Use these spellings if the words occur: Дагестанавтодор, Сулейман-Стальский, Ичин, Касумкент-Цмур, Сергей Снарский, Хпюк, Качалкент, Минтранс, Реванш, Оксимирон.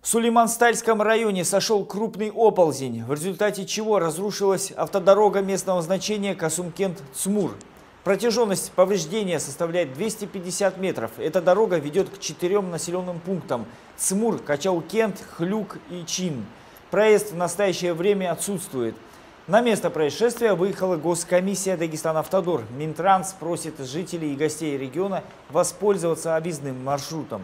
В Сулейман-Стальском районе сошел крупный оползень, в результате чего разрушилась автодорога местного значения Касумкент-Цмур. Протяженность повреждения составляет 250 метров. Эта дорога ведет к 4 населенным пунктам – Цмур, Качалкент, Хпюк и Ичин. Проезд в настоящее время отсутствует. На место происшествия выехала госкомиссия Дагестанавтодор. Минтранс просит жителей и гостей региона воспользоваться объездным маршрутом.